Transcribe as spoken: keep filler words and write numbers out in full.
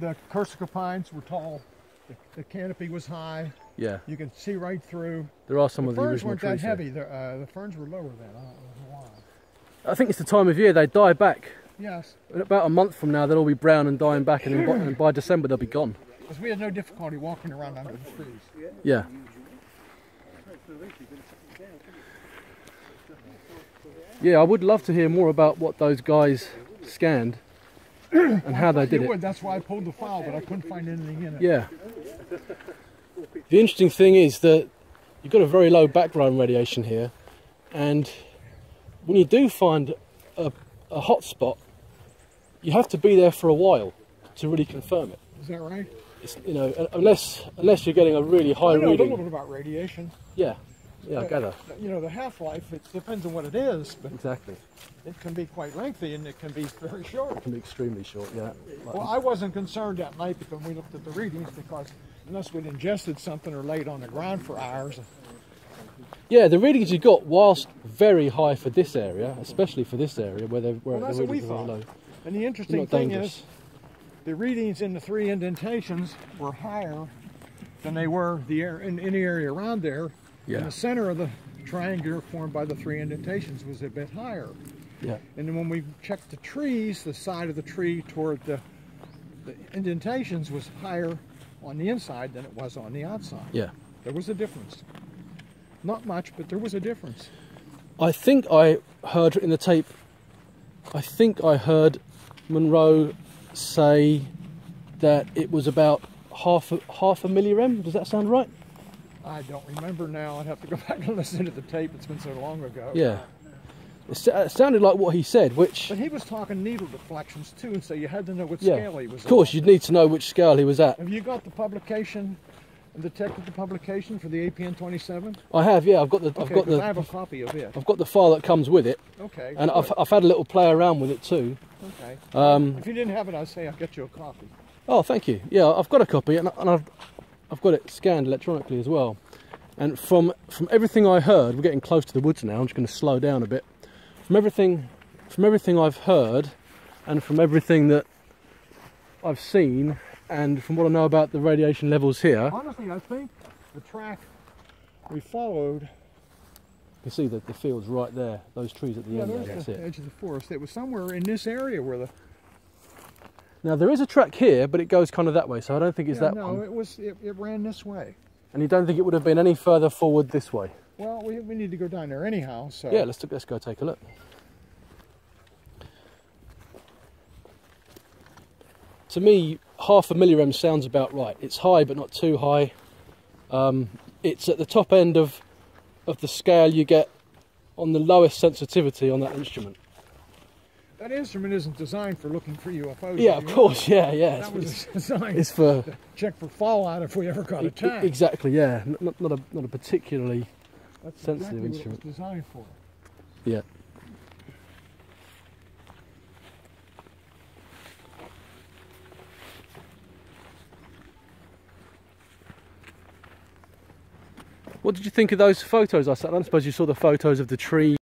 The Corsica pines were tall. The, the canopy was high. Yeah. You can see right through. There are some the of the original trees. The ferns weren't that heavy. The, uh, the ferns were lower then. I don't know why. I think it's the time of year they die back. Yes. In about a month from now, they'll all be brown and dying back, and, by, and by December they'll be gone. Because we had no difficulty walking around under the trees. Yeah. Yeah, I would love to hear more about what those guys scanned and how they did it. That's why I pulled the file, but I couldn't find anything in it. Yeah. The interesting thing is that you've got a very low background radiation here, and when you do find a, a hot spot, you have to be there for a while to really confirm it. Is that right? It's, you know, unless unless you're getting a really high reading. I know reading. a little bit about radiation. Yeah. Yeah, I gather. You know, the half-life, it depends on what it is, but exactly. It can be quite lengthy and it can be very short. It can be extremely short, yeah. Like well, I wasn't concerned that night when we looked at the readings, because unless we'd ingested something or laid on the ground for hours. Yeah, the readings you got, whilst very high for this area, especially for this area, where they're where well, that's the what we thought. Low. And the interesting thing dangerous. is, the readings in the three indentations were higher than they were the air, in any area around there. Yeah. And the center of the triangular formed by the three indentations was a bit higher. Yeah. And then when we checked the trees, the side of the tree toward the, the indentations was higher on the inside than it was on the outside. Yeah. There was a difference. Not much, but there was a difference. I think I heard in the tape, I think I heard Monroe say that it was about half a, half a millirem. Does that sound right? I don't remember now. I'd have to go back and listen to the tape. It's been so long ago. Yeah. It, it sounded like what he said, which... But he was talking needle deflections, too, and so you had to know what yeah, scale he was at. Of course, at. you'd need to know which scale he was at. Have you got the publication, the technical publication for the A P N twenty-seven? I have, yeah. I've got the... Okay, I've got the, I have a copy of it. I've got the file that comes with it. Okay. And I've, I've had a little play around with it, too. Okay. Um, if you didn't have it, I'd say I'll get you a copy. Oh, thank you. Yeah, I've got a copy, and, and I've... I've got it scanned electronically as well, and from from everything I heard, we're getting close to the woods now. I'm just going to slow down a bit. From everything, from everything I've heard, and from everything that I've seen, and from what I know about the radiation levels here. Honestly, I think the track we followed. You can see that the field's right there. Those trees at the yeah, end. There, that's the it. Edge of the forest. It was somewhere in this area where the. Now there is a track here, but it goes kind of that way, so I don't think it's yeah, that no, one. No, it was it, it ran this way. And you don't think it would have been any further forward this way? Well, we, we need to go down there anyhow. So yeah, let's let's go take a look. To me, half a millirem sounds about right. It's high, but not too high. Um, it's at the top end of of the scale you get on the lowest sensitivity on that instrument. That instrument isn't designed for looking for U F Os. Yeah, of course, yeah, yeah. That was designed it's for to check for fallout if we ever got attacked. Exactly, yeah. Not, not, a, not a particularly That's sensitive exactly instrument. That's what it was designed for. Yeah. What did you think of those photos I sat on? I suppose you saw the photos of the tree.